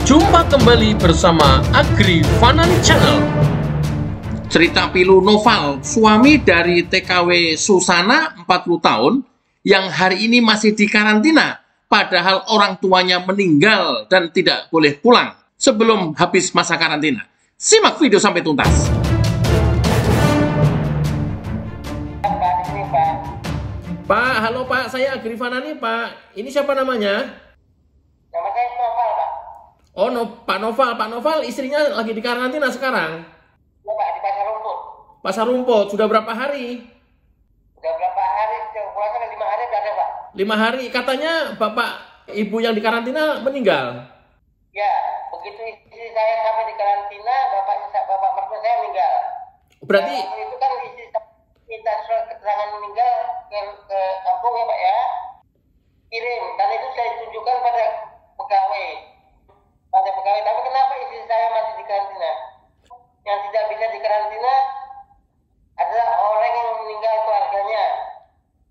Jumpa kembali bersama Agri Fanani Channel. Cerita pilu Noval, suami dari TKW Susana 40 tahun yang hari ini masih dikarantina padahal orang tuanya meninggal dan tidak boleh pulang sebelum habis masa karantina. Simak video sampai tuntas. Pak, halo Pak, saya Agri Fanani Pak. Ini siapa namanya? Nama saya Noval Pak. Oh, Pak Noval, istrinya lagi di karantina sekarang? Ya Pak, di Pasar Rumput. Pasar Rumput, sudah berapa hari? Sudah berapa hari, puasanya 5 hari sudah ada Pak. 5 hari, katanya bapak ibu yang di karantina meninggal? Ya, begitu istri saya sampai di karantina, bapak mertua saya meninggal. Berarti? Nah, itu kan istri saya minta surat keterangan meninggal ke kampung ya Pak ya, kirim, dan itu saya tunjukkan pada pegawai. Tapi kenapa istri saya masih di karantina? Yang tidak bisa di karantina adalah orang yang meninggal keluarganya.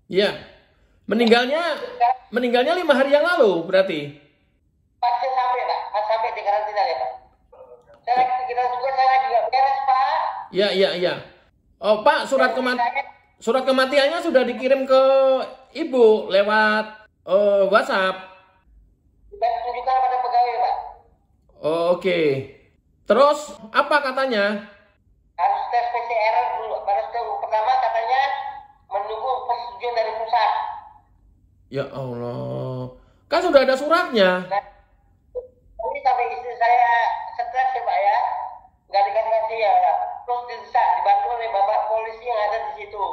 Iya, meninggalnya 5 hari yang lalu berarti. Pas sampai di karantina ya Pak. Saya kira juga saya juga beres Pak. Iya. Oh Pak, surat kematiannya sudah dikirim ke ibu lewat WhatsApp. Oke. Terus apa katanya? Harus tes PCR dulu. Pertama katanya menunggu persetujuan dari pusat. Ya Allah. Kan sudah ada suratnya. Nah, ini sampai istri saya stres ya Pak ya. Nggak dikasih ya. Terus didesak, dibantu oleh bapak polisi yang ada di situ.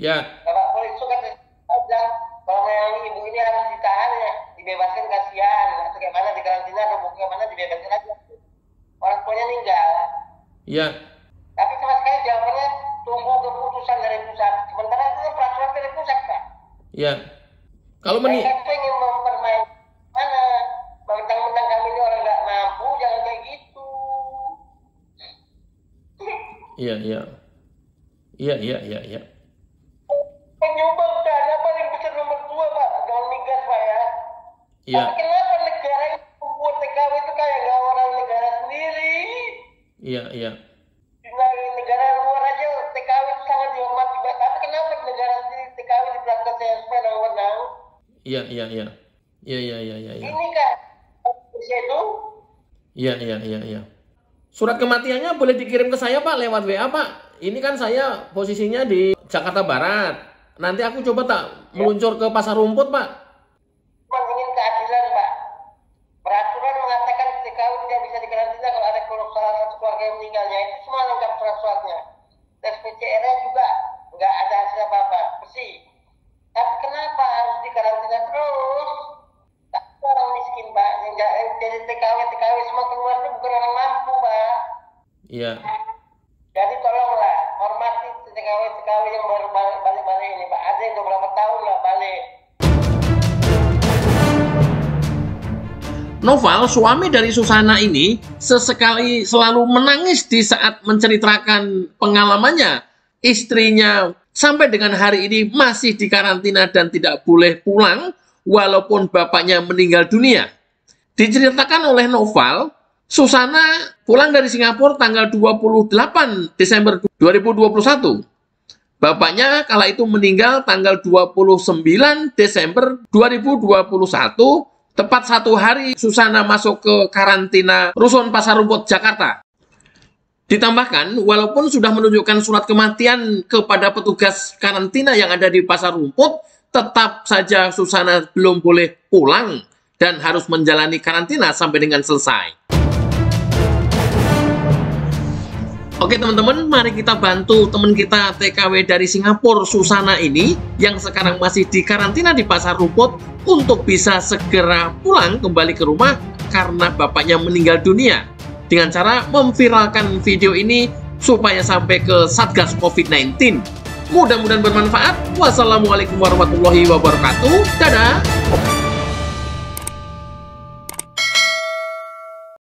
Ya. Bapak polisi itu kan bilang kalau yang ibu ini harus ditahan ya, dibebaskan kasihan. Atau kayak mana di karantina atau bagaimana dibebaskan aja. Orang tuanya meninggal. Iya. Tapi sama sekali jawabannya tunggu keputusan dari pusat. Sementara itu peraturan dari pusat Pak. Iya. Kalau saya ingin mempermainkan mana? Mentang-mentang kami ini orang nggak mampu, jangan kayak gitu. Iya. Menyumbang dana paling besar nomor 2 Pak, dengan migas Pak ya. Iya. Tapi kenapa negara ini membuat TKW itu kayak orang negara sendiri? Iya. Di negara luar aja TKW itu sangat dihormati, tapi kenapa negara sendiri TKW diperlakukan seperti orang? Iya. Ini kan usia itu? Iya. Surat kematiannya boleh dikirim ke saya Pak lewat WA Pak. Ini kan saya posisinya di Jakarta Barat. Nanti aku coba meluncur ke Pasar Rumput Pak. Cuma ingin keadilan Pak. Peraturan mengatakan TKW tidak bisa dikarantina kalau ada salah satu keluarga yang meninggalnya. Itu semua lengkap surat-suratnya. Tes PCR-nya juga nggak ada hasil apa-apa, bersih. Tapi kenapa harus dikarantina terus? Tapi orang miskin Pak, jadi TKW semua keluar itu bukan orang mampu Pak. Iya. Jadi tolonglah hormati TKW yang baru balik ini Pak. Ada yang beberapa tahun lah balik. Noval, suami dari Susana ini sesekali selalu menangis di saat menceritakan pengalamannya. Istrinya sampai dengan hari ini masih dikarantina dan tidak boleh pulang walaupun bapaknya meninggal dunia. Diceritakan oleh Noval, Susana pulang dari Singapura tanggal 28 Desember 2021. Bapaknya kala itu meninggal tanggal 29 Desember 2021. Tepat 1 hari Susana masuk ke karantina Rusun Pasar Rumput, Jakarta. Ditambahkan, walaupun sudah menunjukkan surat kematian kepada petugas karantina yang ada di Pasar Rumput, tetap saja Susana belum boleh pulang dan harus menjalani karantina sampai dengan selesai. Oke teman-teman, mari kita bantu teman kita TKW dari Singapura, Susana ini, yang sekarang masih di karantina di Pasar Rumput, untuk bisa segera pulang kembali ke rumah karena bapaknya meninggal dunia, dengan cara memviralkan video ini supaya sampai ke Satgas COVID-19. Mudah-mudahan bermanfaat. Wassalamualaikum warahmatullahi wabarakatuh. Dadah.